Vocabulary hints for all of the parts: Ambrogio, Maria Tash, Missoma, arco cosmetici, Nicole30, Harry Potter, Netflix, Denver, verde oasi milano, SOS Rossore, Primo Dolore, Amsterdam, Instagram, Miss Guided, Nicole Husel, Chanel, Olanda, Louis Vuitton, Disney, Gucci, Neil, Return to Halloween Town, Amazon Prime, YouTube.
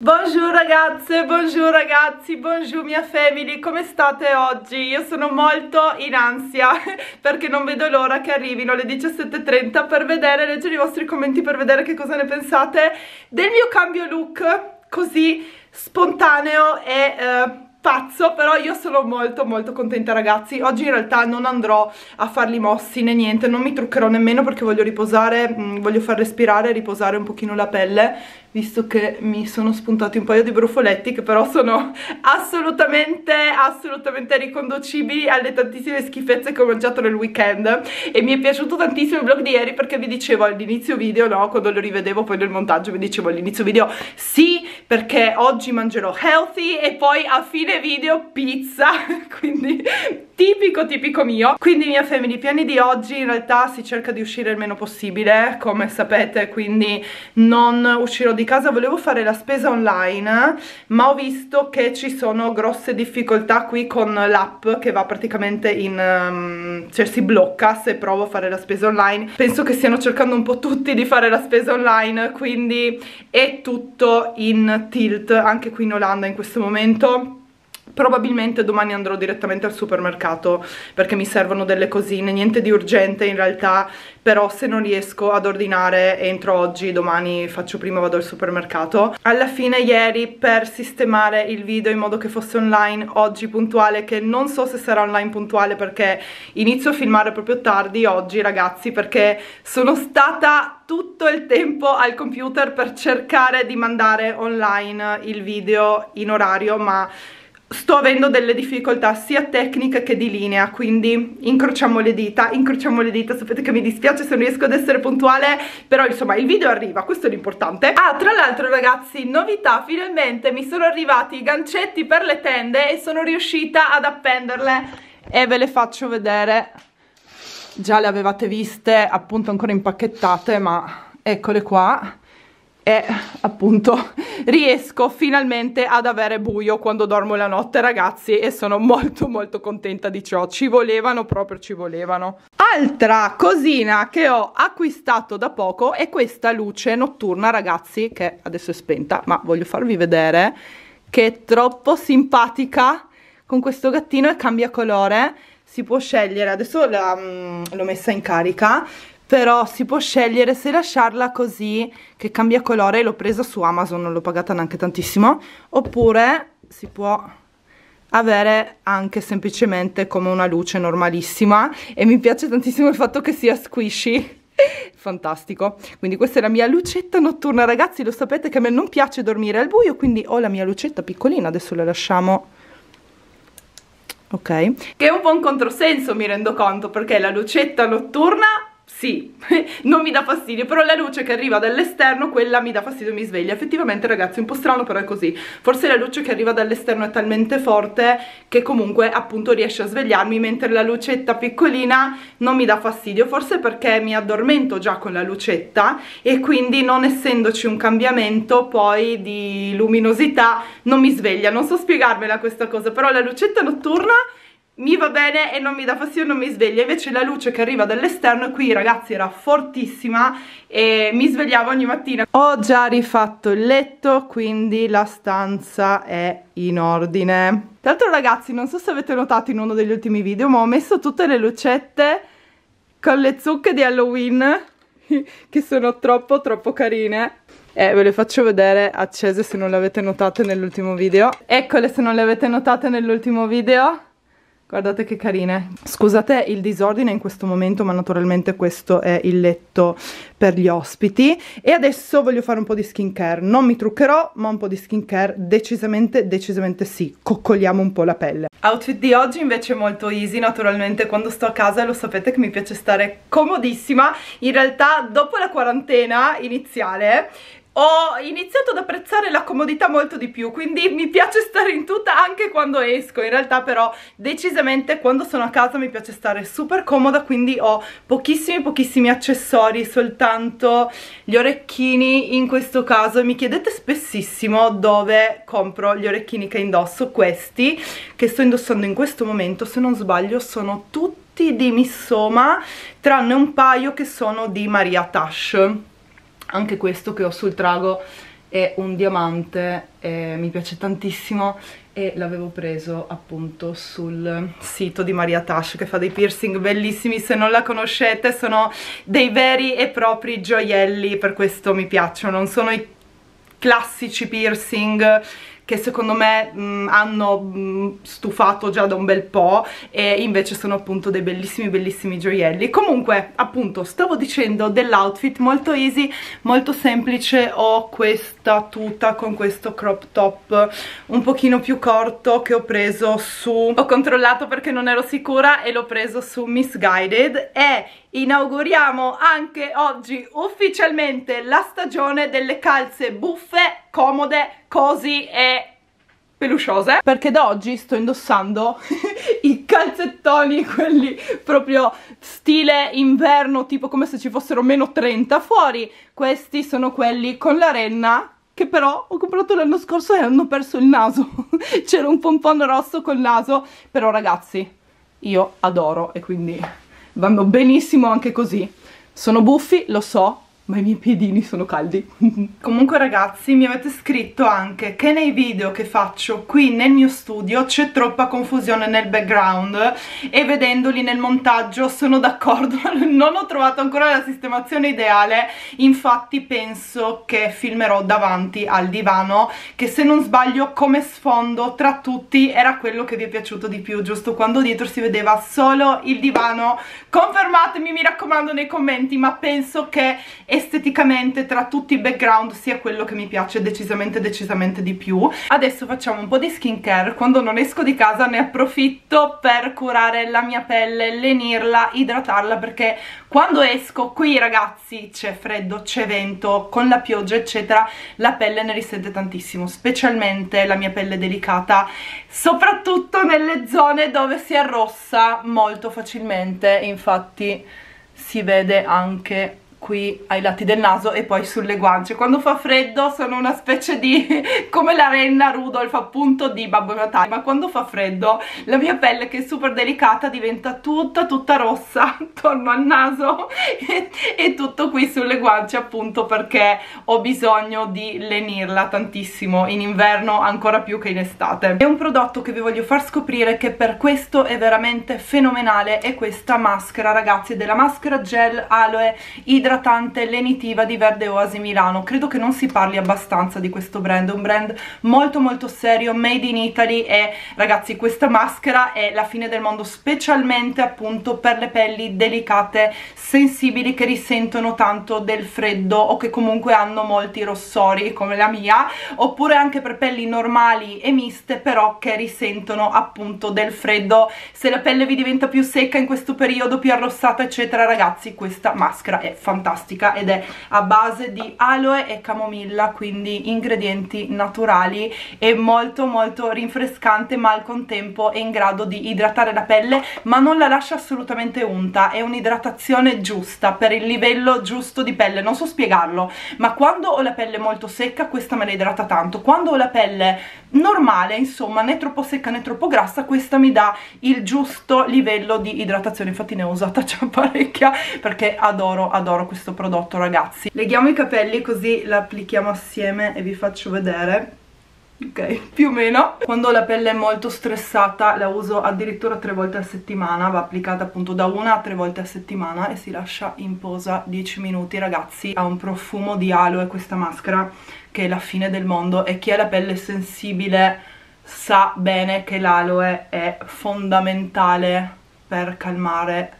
Buongiorno ragazze, buongiorno ragazzi, buongiorno mia family, come state oggi? Io sono molto in ansia perché non vedo l'ora che arrivino le 17:30 per vedere, leggere i vostri commenti per vedere che cosa ne pensate del mio cambio look così spontaneo e pazzo, però io sono molto contenta ragazzi. Oggi in realtà non andrò a farli mossi né niente, non mi truccherò nemmeno perché voglio riposare, voglio far respirare e riposare un pochino la pelle, visto che mi sono spuntati un paio di brufoletti che però sono assolutamente riconducibili alle tantissime schifezze che ho mangiato nel weekend. E mi è piaciuto tantissimo il vlog di ieri perché vi dicevo all'inizio video, no, quando lo rivedevo poi nel montaggio, vi dicevo all'inizio video sì perché oggi mangerò healthy e poi a fine video pizza, quindi tipico mio. Quindi mia family, i piani di oggi in realtà si cerca di uscire il meno possibile, come sapete, quindi non uscirò di casa. Volevo fare la spesa online ma ho visto che ci sono grosse difficoltà qui con l'app che va praticamente in cioè si blocca se provo a fare la spesa online. Penso che stiano cercando un po' tutti di fare la spesa online, quindi è tutto in tilt anche qui in Olanda in questo momento. Probabilmente domani andrò direttamente al supermercato perché mi servono delle cosine, niente di urgente in realtà, però se non riesco ad ordinare entro oggi, domani faccio prima, vado al supermercato. Alla fine ieri per sistemare il video in modo che fosse online oggi puntuale, che non so se sarà online puntuale perché inizio a filmare proprio tardi oggi ragazzi, perché sono stata tutto il tempo al computer per cercare di mandare online il video in orario, ma sto avendo delle difficoltà sia tecniche che di linea, quindi incrociamo le dita, sapete che mi dispiace se non riesco ad essere puntuale, però insomma il video arriva, questo è l'importante. Ah, tra l'altro ragazzi, novità, finalmente mi sono arrivati i gancetti per le tende e sono riuscita ad appenderle e ve le faccio vedere. Già le avevate viste, appunto ancora impacchettate, ma eccole qua. E appunto riesco finalmente ad avere buio quando dormo la notte ragazzi, e sono molto contenta di ciò, ci volevano, proprio ci volevano. Altra cosina che ho acquistato da poco è questa luce notturna ragazzi, che adesso è spenta ma voglio farvi vedere, che è troppo simpatica con questo gattino e cambia colore, si può scegliere, adesso l'ho messa in carica, però si può scegliere se lasciarla così che cambia colore, l'ho presa su Amazon, non l'ho pagata neanche tantissimo, oppure si può avere anche semplicemente come una luce normalissima, e mi piace tantissimo il fatto che sia squishy, fantastico. Quindi questa è la mia lucetta notturna ragazzi, lo sapete che a me non piace dormire al buio, quindi ho la mia lucetta piccolina, adesso la lasciamo. Ok, che è un po' un controsenso mi rendo conto, perché la lucetta notturna sì, non mi dà fastidio, però la luce che arriva dall'esterno, quella mi dà fastidio, mi sveglia. Effettivamente ragazzi, è un po' strano però è così. Forse la luce che arriva dall'esterno è talmente forte che comunque appunto riesce a svegliarmi, mentre la lucetta piccolina non mi dà fastidio, forse perché mi addormento già con la lucetta e quindi non essendoci un cambiamento poi di luminosità non mi sveglia. Non so spiegarmela questa cosa, però la lucetta notturna mi va bene e non mi dà fastidio, non mi sveglia. Invece la luce che arriva dall'esterno qui ragazzi era fortissima e mi svegliavo ogni mattina. Ho già rifatto il letto, quindi la stanza è in ordine. Tra l'altro ragazzi, non so se avete notato in uno degli ultimi video, ma ho messo tutte le lucette con le zucche di Halloween che sono troppo carine. Ve le faccio vedere accese se non le avete notate nell'ultimo video. Eccole se non le avete notate nell'ultimo video. Guardate che carine. Scusate il disordine in questo momento, ma naturalmente questo è il letto per gli ospiti. E adesso voglio fare un po' di skincare. Non mi truccherò, ma un po' di skincare decisamente sì. Coccoliamo un po' la pelle. Outfit di oggi invece è molto easy, naturalmente quando sto a casa lo sapete che mi piace stare comodissima. In realtà dopo la quarantena iniziale ho iniziato ad apprezzare la comodità molto di più, quindi mi piace stare in tuta anche quando esco. In realtà però decisamente quando sono a casa mi piace stare super comoda, quindi ho pochissimi accessori, soltanto gli orecchini in questo caso. Mi chiedete spessissimo dove compro gli orecchini che indosso, questi che sto indossando in questo momento se non sbaglio sono tutti di Missoma, tranne un paio che sono di Maria Tash. Anche questo che ho sul trago è un diamante, mi piace tantissimo e l'avevo preso appunto sul sito di Maria Tash, che fa dei piercing bellissimi. Se non la conoscete, sono dei veri e propri gioielli, per questo mi piacciono. Non sono i classici piercing che secondo me hanno stufato già da un bel po', e invece sono appunto dei bellissimi gioielli. Comunque, appunto, stavo dicendo dell'outfit, molto easy, molto semplice. Ho questa tuta con questo crop top un pochino più corto che ho preso su, ho controllato perché non ero sicura, e l'ho preso su Miss Guided. E inauguriamo anche oggi ufficialmente la stagione delle calze buffe, comode, così e pelusciose, perché da oggi sto indossando i calzettoni, quelli proprio stile inverno, tipo come se ci fossero -30 fuori. Questi sono quelli con la renna, che però ho comprato l'anno scorso e hanno perso il naso. C'era un pompon rosso col naso, però ragazzi, io adoro e quindi vanno benissimo anche così. Sono buffi, lo so, ma i miei piedini sono caldi. Comunque ragazzi, mi avete scritto anche che nei video che faccio qui nel mio studio c'è troppa confusione nel background, e vedendoli nel montaggio sono d'accordo, non ho trovato ancora la sistemazione ideale. Infatti penso che filmerò davanti al divano, che se non sbaglio come sfondo tra tutti era quello che vi è piaciuto di più, giusto? Quando dietro si vedeva solo il divano. Confermatemi, mi raccomando, nei commenti, ma penso che esteticamente tra tutti i background sia quello che mi piace decisamente di più. Adesso facciamo un po' di skincare. Quando non esco di casa ne approfitto per curare la mia pelle, lenirla, idratarla, perché quando esco qui ragazzi c'è freddo, c'è vento, con la pioggia eccetera la pelle ne risente tantissimo, specialmente la mia pelle delicata, soprattutto nelle zone dove si arrossa molto facilmente. Infatti si vede anche qui ai lati del naso e poi sulle guance. Quando fa freddo sono una specie di come la renna Rudolf, appunto, di Babbo Natale, ma quando fa freddo la mia pelle, che è super delicata, diventa tutta rossa attorno al naso e tutto qui sulle guance, appunto perché ho bisogno di lenirla tantissimo in inverno, ancora più che in estate. È un prodotto che vi voglio far scoprire, che per questo è veramente fenomenale, è questa maschera ragazzi, della maschera gel aloe idratante lenitiva di Verde Oasi Milano. Credo che non si parli abbastanza di questo brand, è un brand molto serio, made in Italy, e ragazzi questa maschera è la fine del mondo, specialmente appunto per le pelli delicate, sensibili, che risentono tanto del freddo o che comunque hanno molti rossori come la mia, oppure anche per pelli normali e miste però che risentono appunto del freddo. Se la pelle vi diventa più secca in questo periodo, più arrossata eccetera, ragazzi questa maschera è fantastica, ed è a base di aloe e camomilla, quindi ingredienti naturali, e molto rinfrescante, ma al contempo è in grado di idratare la pelle, ma non la lascia assolutamente unta. È un'idratazione giusta per il livello giusto di pelle, non so spiegarlo, ma quando ho la pelle molto secca questa me la idrata tanto, quando ho la pelle normale, insomma né troppo secca né troppo grassa, questa mi dà il giusto livello di idratazione. Infatti ne ho usata già parecchia perché adoro questo prodotto ragazzi. Leghiamo i capelli così la applichiamo assieme e vi faccio vedere. Ok, più o meno. Quando la pelle è molto stressata la uso addirittura 3 volte a settimana, va applicata appunto da 1 a 3 volte a settimana e si lascia in posa 10 minuti. Ragazzi, ha un profumo di aloe questa maschera che è la fine del mondo, e chi ha la pelle sensibile sa bene che l'aloe è fondamentale per calmare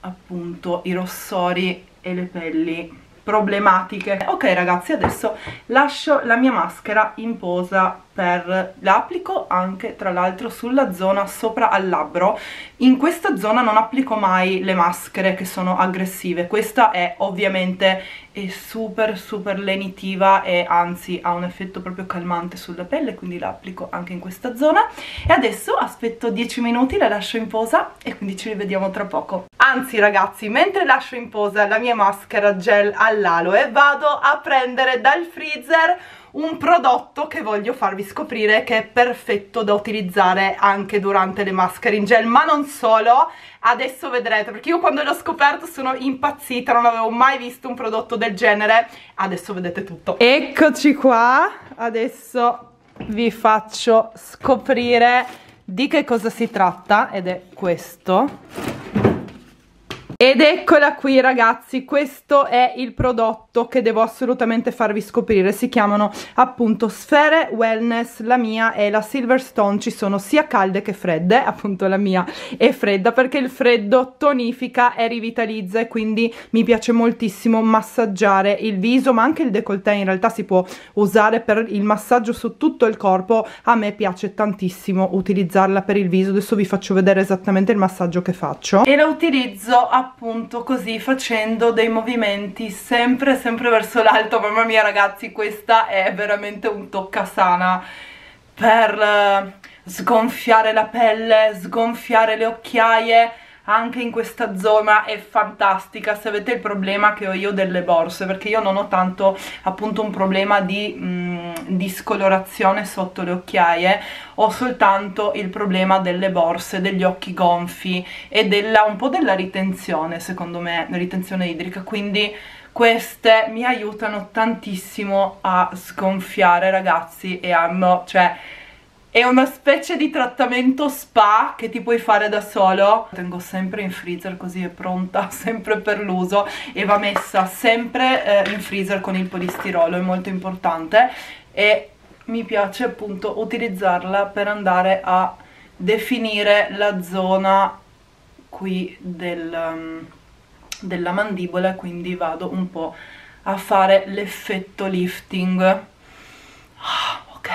appunto i rossori e le pelli problematiche. Ok ragazzi, adesso lascio la mia maschera in posa per... la applico anche tra l'altro sulla zona sopra al labbro. In questa zona non applico mai le maschere che sono aggressive, questa è ovviamente super lenitiva e anzi ha un effetto proprio calmante sulla pelle, quindi la applico anche in questa zona. E adesso aspetto 10 minuti, la lascio in posa e quindi ci rivediamo tra poco. Anzi ragazzi, mentre lascio in posa la mia maschera gel all'aloe, vado a prendere dal freezer un prodotto che voglio farvi scoprire che è perfetto da utilizzare anche durante le maschere in gel, ma non solo. Adesso vedrete, perché io quando l'ho scoperto sono impazzita, non avevo mai visto un prodotto del genere. Adesso vedete tutto. Eccoci qua, adesso vi faccio scoprire di che cosa si tratta, ed è questo. Ed eccola qui ragazzi, questo è il prodotto che devo assolutamente farvi scoprire. Si chiamano appunto sfere wellness, la mia è la Silverstone, ci sono sia calde che fredde, appunto la mia è fredda perché il freddo tonifica e rivitalizza, e quindi mi piace moltissimo massaggiare il viso, ma anche il décolleté in realtà si può usare per il massaggio su tutto il corpo. A me piace tantissimo utilizzarla per il viso, adesso vi faccio vedere esattamente il massaggio che faccio, e la utilizzo appunto così, facendo dei movimenti sempre verso l'alto. Mamma mia ragazzi, questa è veramente un toccasana per sgonfiare la pelle, sgonfiare le occhiaie, anche in questa zona è fantastica. Se avete il problema che ho io delle borse, perché io non ho tanto appunto un problema di scolorazione sotto le occhiaie, ho soltanto il problema delle borse, degli occhi gonfi e un po' della ritenzione, secondo me, la ritenzione idrica, quindi queste mi aiutano tantissimo a sgonfiare ragazzi, e hanno, cioè è una specie di trattamento spa che ti puoi fare da solo. Tengo sempre in freezer, così è pronta sempre per l'uso, e va messa sempre in freezer con il polistirolo, è molto importante, e mi piace appunto utilizzarla per andare a definire la zona qui della mandibola, quindi vado un po' a fare l'effetto lifting. Ok,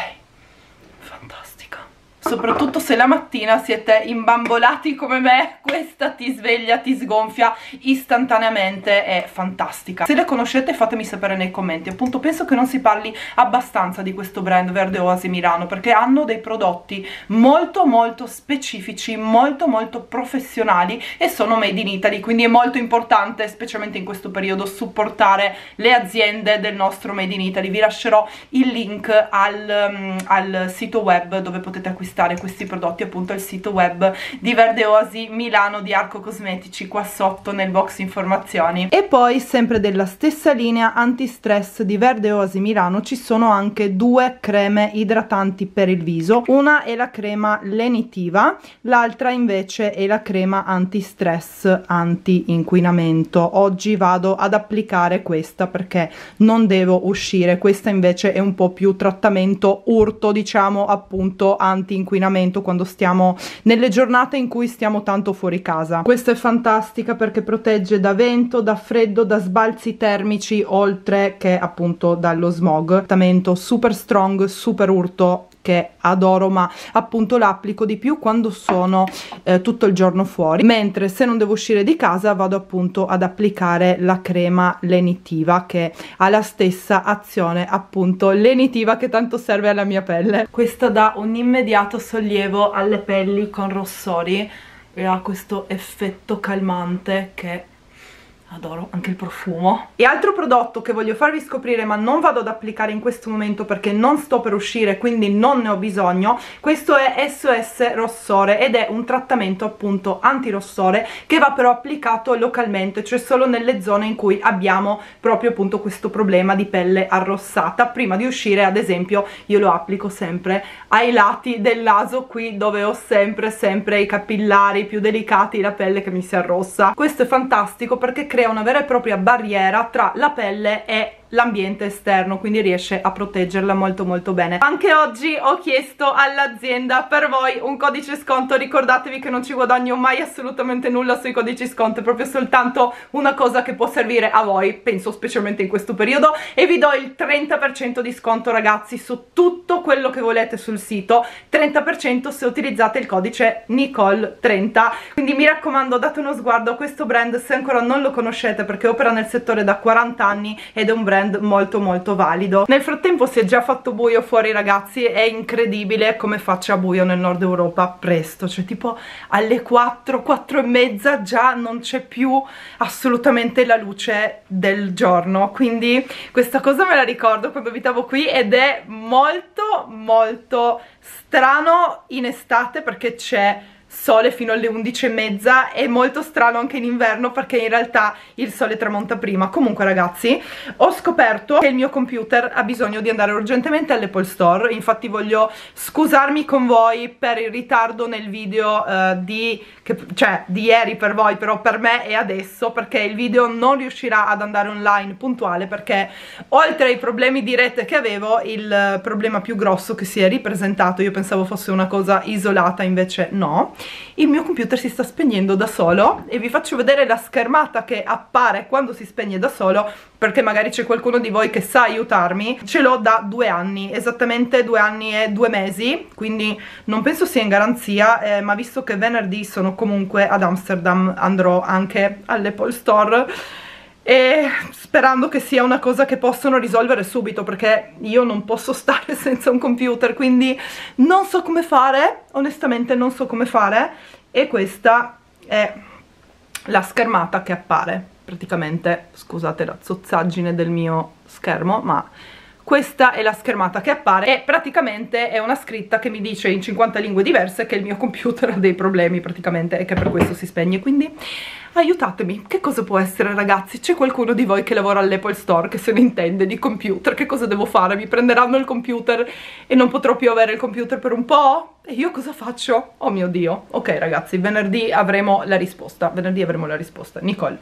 fantastica, soprattutto se la mattina siete imbambolati come me, questa ti sveglia, ti sgonfia istantaneamente, è fantastica. Se la conoscete fatemi sapere nei commenti. Appunto penso che non si parli abbastanza di questo brand Verde Oasi Milano, perché hanno dei prodotti molto specifici, molto professionali, e sono made in Italy, quindi è molto importante, specialmente in questo periodo, supportare le aziende del nostro made in Italy. Vi lascerò il link al sito web dove potete acquistare questi prodotti, appunto al sito web di Verde Oasi Milano, di Arco Cosmetici, qua sotto nel box informazioni. E poi sempre della stessa linea anti-stress di Verde Oasi Milano ci sono anche due creme idratanti per il viso, una è la crema lenitiva, l'altra invece è la crema anti-stress, anti-inquinamento. Oggi vado ad applicare questa perché non devo uscire, questa invece è un po' più trattamento urto, diciamo appunto anti-inquinamento, quando stiamo nelle giornate in cui stiamo tanto fuori casa. Questa è fantastica perché protegge da vento, da freddo, da sbalzi termici, oltre che appunto dallo smog. Trattamento super strong, super urto, che adoro, ma appunto l'applico di più quando sono tutto il giorno fuori, mentre se non devo uscire di casa vado appunto ad applicare la crema lenitiva, che ha la stessa azione appunto lenitiva che tanto serve alla mia pelle. Questa dà un immediato sollievo alle pelli con rossori e ha questo effetto calmante che adoro, anche il profumo. E altro prodotto che voglio farvi scoprire, ma non vado ad applicare in questo momento perché non sto per uscire, quindi non ne ho bisogno, questo è SOS Rossore, ed è un trattamento appunto antirossore che va però applicato localmente, cioè solo nelle zone in cui abbiamo proprio appunto questo problema di pelle arrossata. Prima di uscire ad esempio io lo applico sempre ai lati del naso, qui dove ho sempre i capillari più delicati, la pelle che mi si arrossa. Questo è fantastico perché crea una vera e propria barriera tra la pelle e l'ambiente esterno, quindi riesce a proteggerla molto bene. Anche oggi ho chiesto all'azienda per voi un codice sconto, ricordatevi che non ci guadagno mai assolutamente nulla sui codici sconto, è proprio soltanto una cosa che può servire a voi, penso specialmente in questo periodo, e vi do il 30% di sconto ragazzi su tutto quello che volete sul sito, 30% se utilizzate il codice Nicole30, quindi mi raccomando date uno sguardo a questo brand se ancora non lo conoscete, perché opera nel settore da 40 anni ed è un brand trend molto molto valido. Nel frattempo si è già fatto buio fuori, ragazzi, è incredibile come faccia buio nel nord Europa presto, cioè tipo alle 4 e mezza già non c'è più assolutamente la luce del giorno, quindi questa cosa me la ricordo quando abitavo qui ed è molto molto strano in estate perché c'è sole fino alle 11 e mezza, è molto strano anche in inverno perché in realtà il sole tramonta prima. Comunque, ragazzi, ho scoperto che il mio computer ha bisogno di andare urgentemente all'Apple Store, infatti voglio scusarmi con voi per il ritardo nel video di ieri per voi, però per me è adesso, perché il video non riuscirà ad andare online puntuale perché oltre ai problemi di rete che avevo, il problema più grosso che si è ripresentato, io pensavo fosse una cosa isolata, invece no. Il mio computer si sta spegnendo da solo e vi faccio vedere la schermata che appare quando si spegne da solo, perché magari c'è qualcuno di voi che sa aiutarmi. Ce l'ho da 2 anni, esattamente 2 anni e 2 mesi, quindi non penso sia in garanzia, ma visto che venerdì sono comunque ad Amsterdam andrò anche all'Apple Store e sperando che sia una cosa che possono risolvere subito, perché io non posso stare senza un computer, quindi non so come fare, onestamente non so come fare. E questa è la schermata che appare praticamente, scusate la zozzaggine del mio schermo, ma questa è la schermata che appare e praticamente è una scritta che mi dice in 50 lingue diverse che il mio computer ha dei problemi praticamente e che per questo si spegne. Quindi aiutatemi, che cosa può essere, ragazzi? C'è qualcuno di voi che lavora all'Apple Store, che se ne intende di computer? Che cosa devo fare? Mi prenderanno il computer e non potrò più avere il computer per un po'? E io cosa faccio? Oh mio Dio. Ok, ragazzi, venerdì avremo la risposta, venerdì avremo la risposta. Nicole,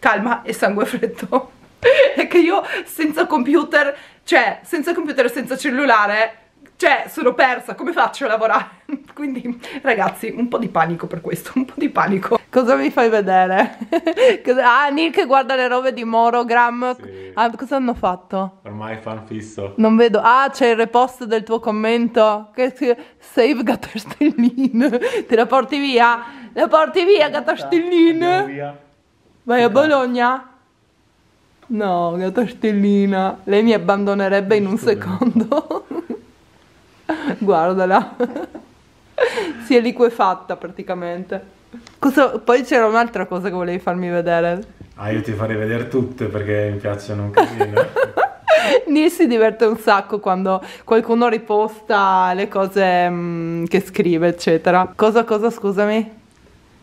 calma e sangue freddo. È che io senza computer, cioè senza computer e senza cellulare, cioè sono persa, come faccio a lavorare? Quindi, ragazzi, un po' di panico per questo, un po' di panico. Cosa mi fai vedere? Ah, Nick guarda le robe di Morogram. Sì. Ah, cosa hanno fatto? Ormai fan fisso. Non vedo. Ah, c'è il repost del tuo commento. Che save Gattarstellin. Te la porti via? La porti via, Gattarstellin? Vai a Bologna? No, Gattarstellina, lei mi abbandonerebbe in un secondo. Guardala. Si è liquefatta praticamente. Poi c'era un'altra cosa che volevi farmi vedere. Ah, io ti farei vedere tutte perché mi piacciono un casino. Nils si diverte un sacco quando qualcuno riposta le cose che scrive eccetera. Cosa scusami?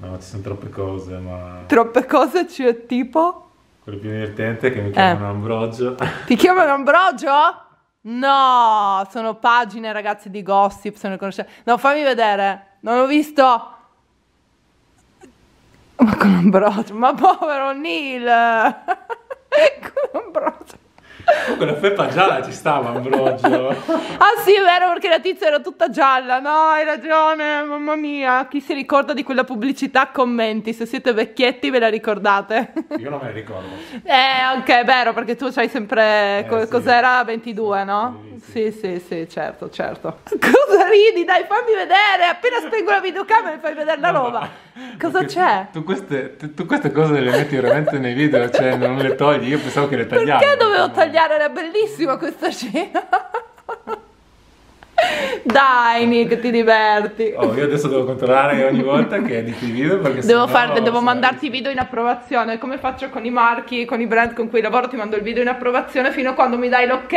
No, ci sono troppe cose, ma... Troppe cose, cioè tipo? Quello più divertente è che mi chiamano Ambrogio. Ti chiamano Ambrogio? No, sono pagine, ragazzi, di gossip, se ne conoscete. No, fammi vedere, non l'ho visto. Ma con Ambrogio, ma povero Neil. Con Ambrogio. Quella felpa gialla ci stava Ambrogio. Ah sì, è vero, perché la tizia era tutta gialla. No, hai ragione, mamma mia. Chi si ricorda di quella pubblicità? Commenti, se siete vecchietti ve la ricordate. Io non me la ricordo. Ok, è vero, perché tu c'hai sempre sì. Cos'era? 22, no? Sì, certo. Cosa ridi? Dai, fammi vedere. Appena spengo la videocamera mi fai vedere la roba. Cosa c'è? Tu queste cose le metti veramente nei video, cioè non le togli. Io pensavo che le tagliavi. Perché dovevo tagliare? Era bellissima questa scena. Dai Nick, ti diverti. Oh, io adesso devo controllare ogni volta che editi video perché devo mandarti video in approvazione, come faccio con i marchi, con i brand con cui lavoro. Ti mando il video in approvazione, fino a quando mi dai l'ok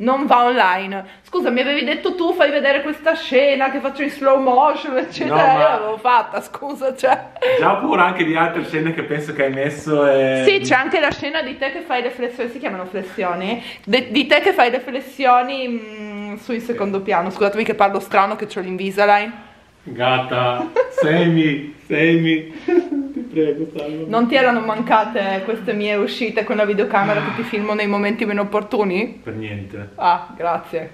non va online. Scusa, mi avevi detto tu, fai vedere questa scena che faccio in slow motion eccetera. No, ma... io l'avevo fatta, scusa, cioè. Già pure anche di altre scene che penso che hai messo e... Sì, c'è anche la scena di te che fai le flessioni, si chiamano flessioni? Di te che fai le flessioni sul secondo piano. Scusatemi che parlo strano, che c'ho l'Invisalign. Gatta, sei mi, ti prego, salvami. Non ti erano mancate queste mie uscite con la videocamera che ti filmo nei momenti meno opportuni? Per niente. Ah, grazie.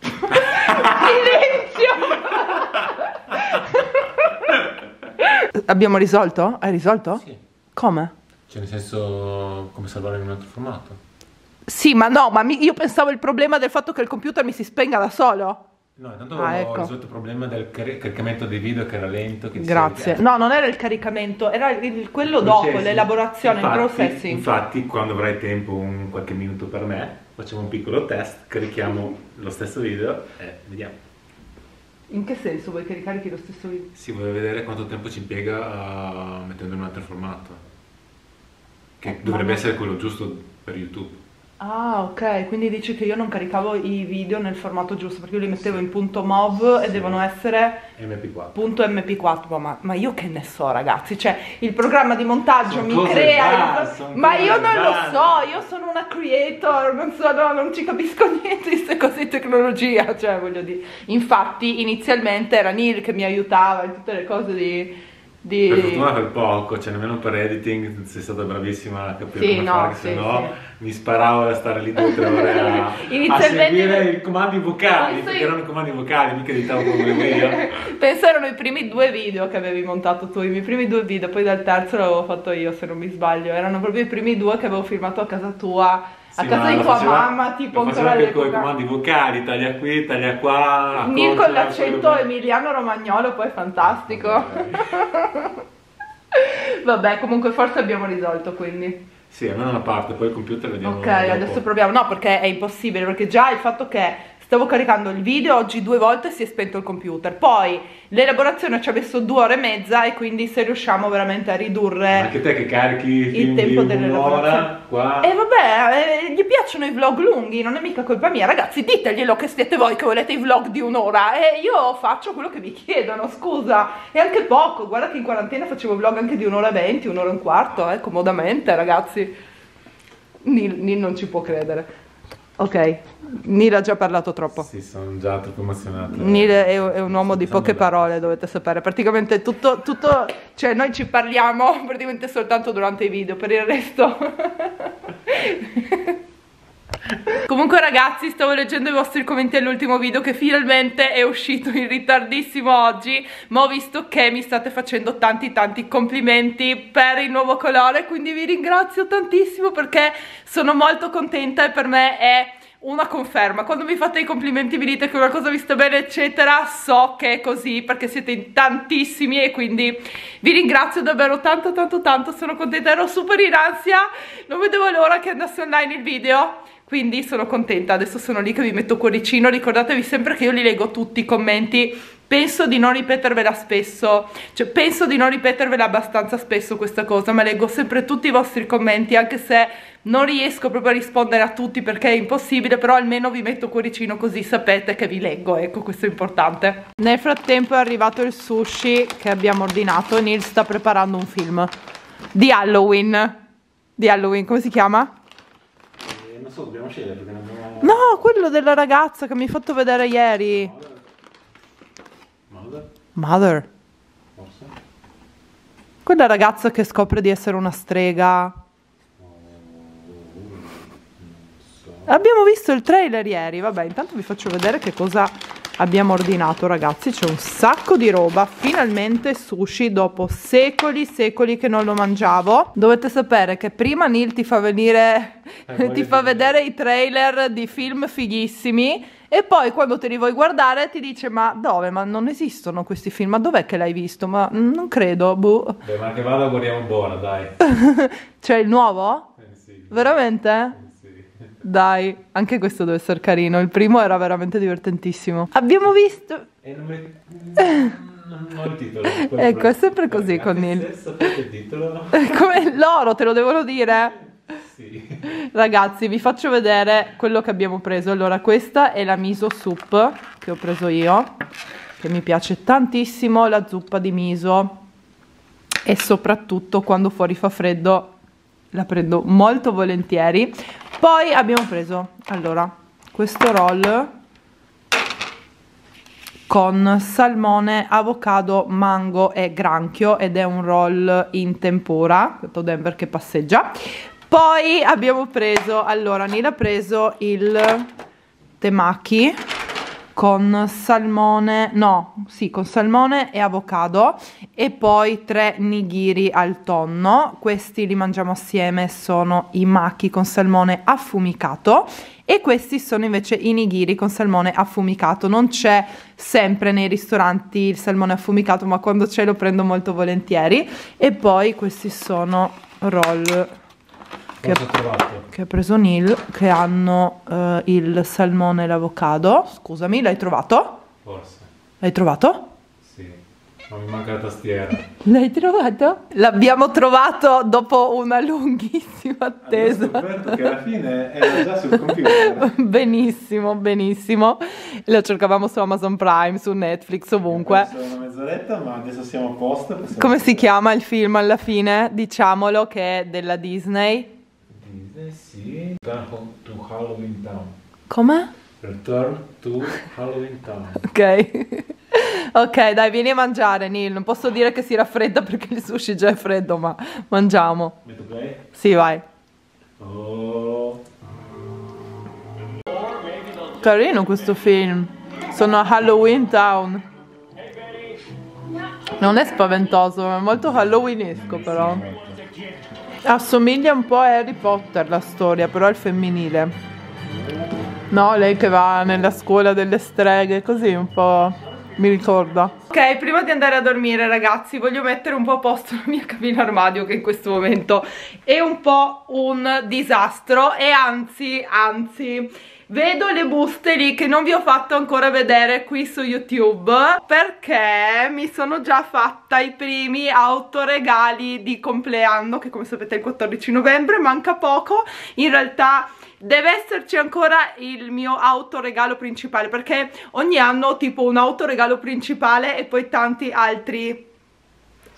Silenzio! Abbiamo risolto? Hai risolto? Sì. Come? Cioè, nel senso, come salvare in un altro formato. Sì, ma no, io pensavo il problema del fatto che il computer mi si spenga da solo. No, intanto avevo risolto il problema del caricamento dei video che era lento. Che grazie. No, non era il caricamento, era quello dopo, l'elaborazione, il processing. Infatti, quando avrai tempo, qualche minuto per me, facciamo un piccolo test, carichiamo lo stesso video e vediamo. In che senso vuoi che ricarichi lo stesso video? Sì, voglio vedere quanto tempo ci impiega mettendo in un altro formato. Che dovrebbe essere quello giusto per YouTube. Ah, ok, quindi dici che io non caricavo i video nel formato giusto, perché io li mettevo in punto .mov e devono essere .mp4. .mp4, ma io che ne so, ragazzi, cioè il programma di montaggio mi crea, ma io non lo so, io sono una creator, non so, no, non ci capisco niente di queste cose di tecnologia, cioè voglio dire. Infatti inizialmente era Neil che mi aiutava in tutte le cose di... Per fortuna per poco, cioè nemmeno per editing sei stata bravissima a capire come fare, se no mi sparavo a stare lì 2 o 3 ore a seguire i comandi vocali, perché erano i comandi vocali, mica editavo con le video. Penso erano i primi 2 video che avevi montato tu, i miei primi 2 video, poi dal terzo l'avevo fatto io se non mi sbaglio, erano proprio i primi 2 che avevo filmato a casa tua. A casa di tua mamma, tipo ancora le con i comandi vocali, taglia qui, taglia qua. Neil con l'accento emiliano romagnolo, poi è fantastico. Vabbè, comunque forse abbiamo risolto, quindi. Sì, almeno una parte, poi il computer vediamo. Ok, adesso proviamo. No, perché è impossibile, perché già il fatto che stavo caricando il video oggi 2 volte si è spento il computer, poi l'elaborazione ci ha messo 2 ore e mezza e quindi se riusciamo veramente a ridurre anche te che carichi il tempo dell'elaborazione qua. E vabbè, gli piacciono i vlog lunghi, non è mica colpa mia, ragazzi, diteglielo che siete voi che volete i vlog di 1 ora e io faccio quello che vi chiedono, scusa, e anche poco, guarda che in quarantena facevo vlog anche di 1 ora e 20, 1 ora e un quarto, comodamente, ragazzi. Neil non ci può credere. Ok, Neil ha già parlato troppo. Sì, sono già troppo emozionato. Neil è un uomo di poche parole, dovete sapere. Praticamente tutto, cioè noi ci parliamo praticamente soltanto durante i video, per il resto... Comunque ragazzi, stavo leggendo i vostri commenti all'ultimo video che finalmente è uscito in ritardissimo oggi, ma ho visto che mi state facendo tanti complimenti per il nuovo colore, quindi vi ringrazio tantissimo perché sono molto contenta e per me è una conferma. Quando mi fate i complimenti, mi dite che una cosa vi sta bene eccetera, so che è così perché siete in tantissimi e quindi vi ringrazio davvero tanto, sono contenta, ero super in ansia, non vedevo l'ora che andasse online il video. Quindi sono contenta, adesso sono lì che vi metto cuoricino, ricordatevi sempre che io li leggo tutti i commenti, penso di non ripetervela spesso, cioè penso di non ripetervela abbastanza spesso questa cosa, ma leggo sempre tutti i vostri commenti, anche se non riesco proprio a rispondere a tutti perché è impossibile, però almeno vi metto cuoricino così sapete che vi leggo, ecco, questo è importante. Nel frattempo è arrivato il sushi che abbiamo ordinato e Neil sta preparando un film di Halloween, come si chiama? Dobbiamo scegliere perché non abbiamo... No, quello della ragazza che mi hai fatto vedere ieri. Mother? Forse? Quella ragazza che scopre di essere una strega. Non so. Abbiamo visto il trailer ieri. Vabbè, intanto vi faccio vedere che cosa abbiamo ordinato, ragazzi. C'è un sacco di roba. Finalmente sushi dopo secoli che non lo mangiavo. Dovete sapere che prima Neil ti fa venire... ti fa vedere i trailer di film fighissimi e poi quando te li vuoi guardare ti dice ma non esistono questi film, ma dov'è che l'hai visto, ma non credo, boh. Beh, ma che vada, guardiamo buona, dai. Cioè il nuovo? Sì. Veramente? Sì. Dai, anche questo deve essere carino, il primo era veramente divertentissimo. Abbiamo visto... Non ho il titolo. Ecco, è sempre così con Neil. Come loro te lo devono dire? Sì. Ragazzi, vi faccio vedere quello che abbiamo preso. Allora, questa è la miso soup che ho preso io, che mi piace tantissimo la zuppa di miso e soprattutto quando fuori fa freddo la prendo molto volentieri. Poi abbiamo preso, allora, questo roll con salmone, avocado, mango e granchio ed è un roll in tempura, questo Denver che passeggia. Poi abbiamo preso, allora Neil ha preso il temaki con salmone, no, sì, con salmone e avocado, e poi 3 nigiri al tonno. Questi li mangiamo assieme, sono i maki con salmone affumicato, e questi sono invece i nigiri con salmone affumicato. Non c'è sempre nei ristoranti il salmone affumicato, ma quando c'è lo prendo molto volentieri. E poi questi sono roll che ha preso Neil, che hanno il salmone e l'avocado. Scusami, l'hai trovato? Forse. L'hai trovato? Sì, ma mi manca la tastiera. L'hai trovato? L'abbiamo trovato dopo una lunghissima attesa. Ho scoperto che alla fine era già sul computer. Benissimo, benissimo. Lo cercavamo su Amazon Prime, su Netflix, ovunque. Sono una mezz'oretta, ma adesso siamo a posto. Come si chiama il film alla fine? Diciamolo che è della Disney. Sì, Return to Halloween Town. Come? Return to Halloween Town. Ok. Ok, dai, vieni a mangiare, Neil. Non posso dire che si raffredda perché il sushi già è freddo, ma mangiamo. Metto play? Sì, vai. Oh. Carino questo film. Sono a Halloween Town. Non è spaventoso, è molto halloweenesco però. Assomiglia un po' a Harry Potter la storia, però al femminile. No, lei che va nella scuola delle streghe, così un po' mi ricorda. Ok, prima di andare a dormire ragazzi voglio mettere un po' a posto la mia cabina armadio, che in questo momento è un po' un disastro. E anzi, vedo le buste lì che non vi ho fatto ancora vedere qui su YouTube, perché mi sono già fatta i primi autoregali di compleanno, che come sapete è il 14 novembre, manca poco. In realtà deve esserci ancora il mio autoregalo principale, perché ogni anno ho tipo un autoregalo principale e poi tanti altri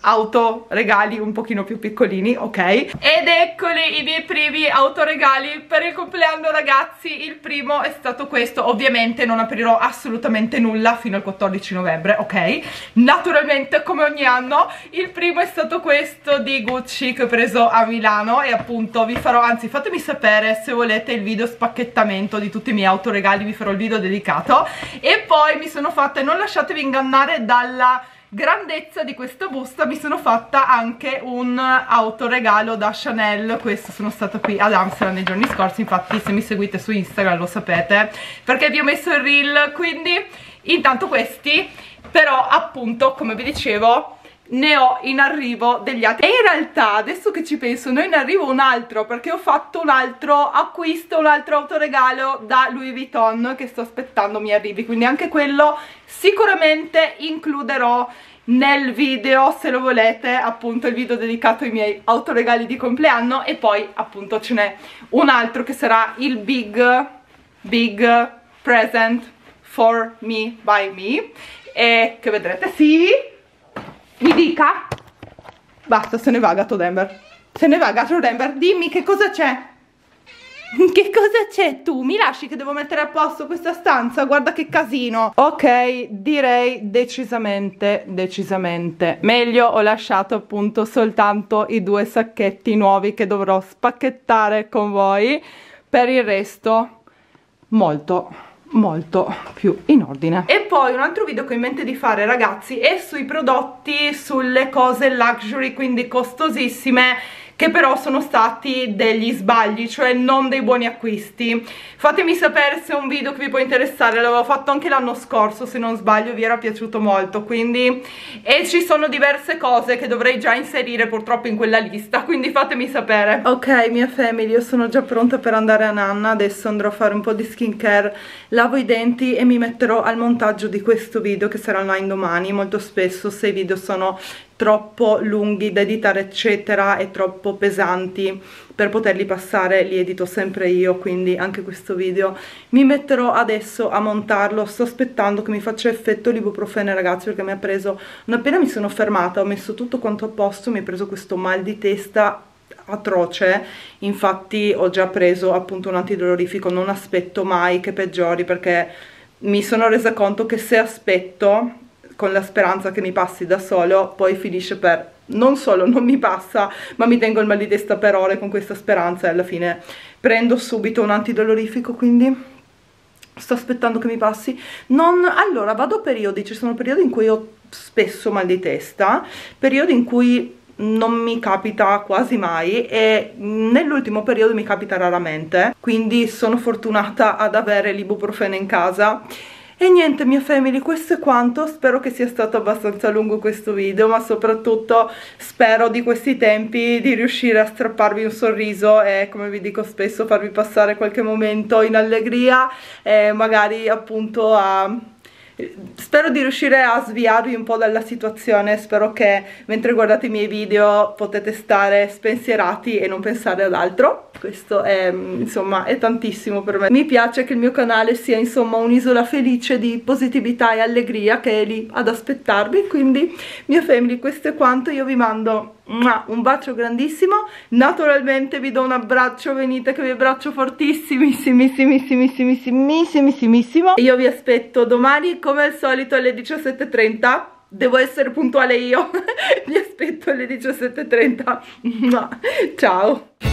autoregali un pochino più piccolini, ok? Ed eccoli i miei primi autoregali per il compleanno ragazzi. Il primo è stato questo. Ovviamente non aprirò assolutamente nulla fino al 14 novembre, ok? Naturalmente, come ogni anno. Il primo è stato questo di Gucci che ho preso a Milano, e appunto vi farò, anzi fatemi sapere se volete il video spacchettamento di tutti i miei autoregali, vi farò il video dedicato. E poi mi sono fatta, e non lasciatevi ingannare dalla grandezza di questa busta, mi sono fatta anche un autoregalo da Chanel. Questo, sono stata qui ad Amsterdam nei giorni scorsi, infatti se mi seguite su Instagram lo sapete perché vi ho messo il reel. Quindi intanto questi, però appunto come vi dicevo ne ho in arrivo degli altri, e in realtà adesso che ci penso ne ho in arrivo un altro, perché ho fatto un altro acquisto, un altro autoregalo da Louis Vuitton che sto aspettando mi arrivi, quindi anche quello sicuramente includerò nel video, se lo volete, appunto il video dedicato ai miei autoregali di compleanno. E poi appunto ce n'è un altro che sarà il big present for me by me, e che vedrete, sì. Mi dica, basta, se ne va Gatto Denver, se ne va Gatto Denver, dimmi che cosa c'è, che cosa c'è tu? Mi lasci che devo mettere a posto questa stanza, guarda che casino. Ok, direi decisamente meglio. Ho lasciato appunto soltanto i 2 sacchetti nuovi che dovrò spacchettare con voi, per il resto molto più in ordine. E poi un altro video che ho in mente di fare ragazzi è sui prodotti, sulle cose luxury, quindi costosissime, che però sono stati degli sbagli, cioè non dei buoni acquisti. Fatemi sapere se è un video che vi può interessare, l'avevo fatto anche l'anno scorso se non sbaglio, vi era piaciuto molto, quindi, e ci sono diverse cose che dovrei già inserire purtroppo in quella lista, quindi fatemi sapere. Ok mia family, io sono già pronta per andare a nanna, adesso andrò a fare un po' di skincare, lavo i denti e mi metterò al montaggio di questo video che sarà online domani. Molto spesso se i video sono troppo lunghi da editare eccetera e troppo pesanti per poterli passare li edito sempre io, quindi anche questo video mi metterò adesso a montarlo. Sto aspettando che mi faccia effetto l'ibuprofene ragazzi, perché mi ha preso, non appena mi sono fermata ho messo tutto quanto a posto, mi ha preso questo mal di testa atroce. Infatti ho già preso appunto un antidolorifico, non aspetto mai che peggiori, perché mi sono resa conto che se aspetto con la speranza che mi passi da solo, poi finisce per, non solo non mi passa, ma mi tengo il mal di testa per ore con questa speranza, e alla fine prendo subito un antidolorifico. Quindi sto aspettando che mi passi. Allora, vado periodi, ci sono periodi in cui ho spesso mal di testa, periodi in cui non mi capita quasi mai e nell'ultimo periodo mi capita raramente, quindi sono fortunata ad avere l'ibuprofene in casa. E niente, mia family, questo è quanto. Spero che sia stato abbastanza lungo questo video, ma soprattutto spero di questi tempi di riuscire a strapparvi un sorriso e, come vi dico spesso, farvi passare qualche momento in allegria e magari appunto spero di riuscire a sviarvi un po' dalla situazione. Spero che mentre guardate i miei video potete stare spensierati e non pensare ad altro. Questo è, insomma, è tantissimo per me. Mi piace che il mio canale sia, insomma, un'isola felice di positività e allegria che è lì ad aspettarvi. Quindi, mia family, questo è quanto. Io vi mando un bacio grandissimo, naturalmente vi do un abbraccio, venite che vi abbraccio fortissimissimissimissimissimissimissimissimissimo. Io vi aspetto domani come al solito alle 17:30, devo essere puntuale io. Vi aspetto alle 17:30. Ciao.